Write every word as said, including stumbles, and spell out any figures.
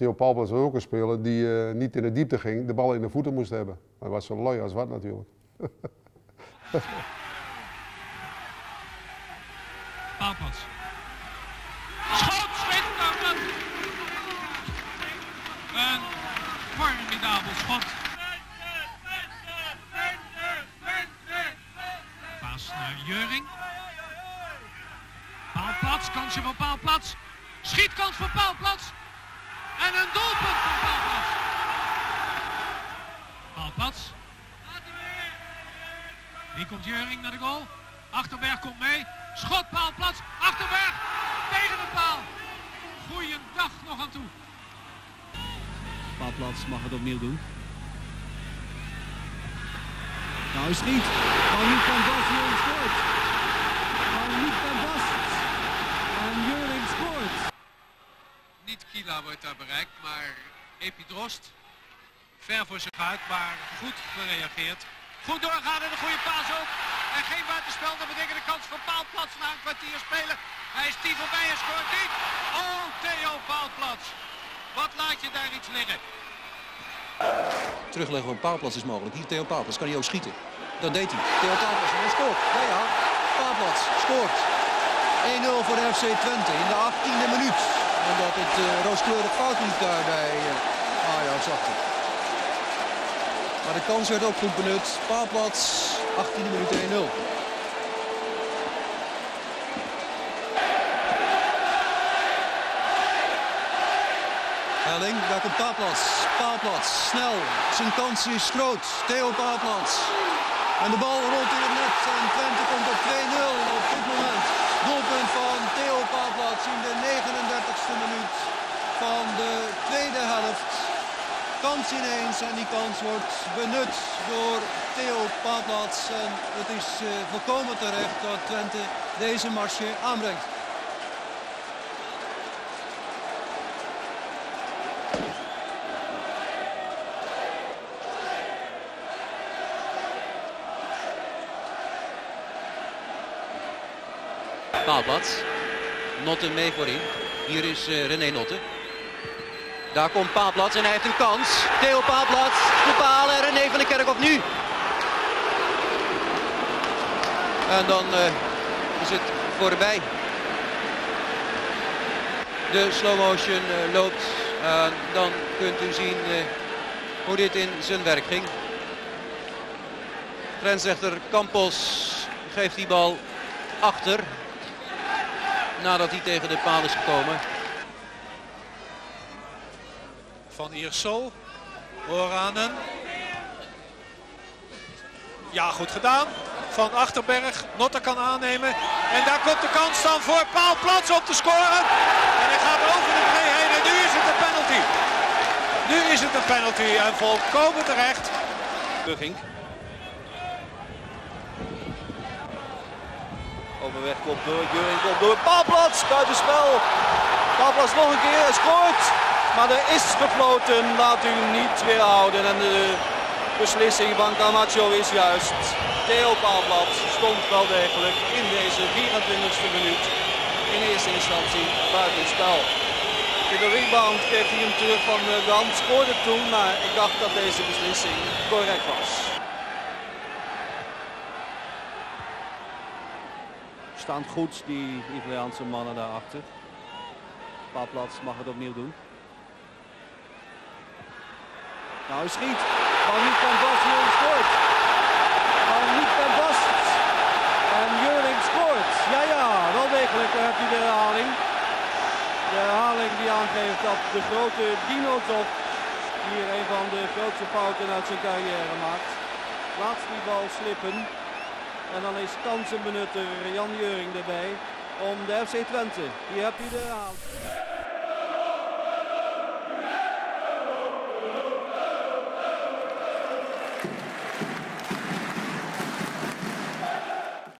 Theo Pahlplatz was ook een speler die uh, niet in de diepte ging, de bal in de voeten moest hebben. Hij was zo lui als wat natuurlijk. Pahlplatz. Schot, spitskant. Een formidabel schot. Paas naar Jeuring. Pahlplatz, kansje van Pahlplatz. Schietkans van Pahlplatz. En een doelpunt van Pahlplatz. Pahlplatz. Hier komt Jeuring naar de goal. Achterberg komt mee. Schot Pahlplatz. Achterberg tegen de paal. Goeiedag nog aan toe. Pahlplatz mag het opnieuw doen. Nou is het niet. Van Niet van Bas Jeuring scoort. Van Niet van Bas. Van Jeuring scoort. Niet Kila wordt daar bereikt, maar Epidrost. Ver voor zich uit, maar goed gereageerd. Goed doorgaan en een goede paas ook. En geen buitenspel, dat betekent de kans voor Pahlplatz na een kwartier spelen. Hij is die voorbij en scoort niet. Oh, Theo Pahlplatz. Wat laat je daar iets liggen? Terugleggen van Pahlplatz is mogelijk. Hier Theo Pahlplatz, kan hij ook schieten. Dat deed hij. Theo Pahlplatz, hij scoort. Ja, ja. Pahlplatz scoort. één nul voor de F C Twente in de achttiende minuut. Omdat het uh, rooskleurig fout liep daar bij uh, Ajax achter. Maar de kans werd ook goed benut. Pahlplatz, achttiende minuut, één nul. Helling, daar komt Pahlplatz. Pahlplatz, snel. Zijn kans is groot. Theo Pahlplatz. En de bal rolt in het net. En Twente komt op twee nul op dit moment. Doelpunt van Theo Pahlplatz in de negenendertigste minuut van de tweede helft. Kans ineens en die kans wordt benut door Theo Pahlplatz. En het is uh, volkomen terecht dat Twente deze marge aanbrengt. Pahlplatz, Notte mee voorin. Hier is uh, René Notte. Daar komt Pahlplatz en hij heeft een kans. Theo Pahlplatz, de paal en René van deKerkhof nu. En dan uh, is het voorbij. De slow motion uh, loopt. Uh, dan kunt u zien uh, hoe dit in zijn werk ging. Grensrechter Campos geeft die bal achter. Nadat hij tegen de paal is gekomen. Van Iersel, Oranen. Ja, goed gedaan. Van Achterberg, Notte kan aannemen. En daar komt de kans dan voor Pahlplatz om te scoren. En hij gaat over de play heen en nu is het een penalty. Nu is het een penalty en volkomen terecht. Burgink. Overweg komt door, Jeuring komt door. Pahlplatz, buitenspel. Pahlplatz nog een keer, hij scoort. Maar er is gefloten, laat u niet weerhouden. En de beslissing van Camacho is juist. Theo Pahlplatz stond wel degelijk in deze vierentwintigste minuut in eerste instantie buitenspel. In de rebound kreeg hij hem terug van de hand, scoorde toen, maar ik dacht dat deze beslissing correct was. Staan goed die Italiaanse mannen daarachter. Pahlplatz mag het opnieuw doen. Nou, hij schiet. Van Niet van Bas, Jeuring scoort. Van Niet van Bas. En Jeuring scoort. Ja, ja, wel degelijk. Daar heb je de herhaling. De herhaling die aangeeft dat de grote Dino Top hier een van de grootste fouten uit zijn carrière maakt. Laat die bal slippen. En dan is kansenbenutter Jan Jeuring erbij om de F C Twente. Hier heb je de herhaling.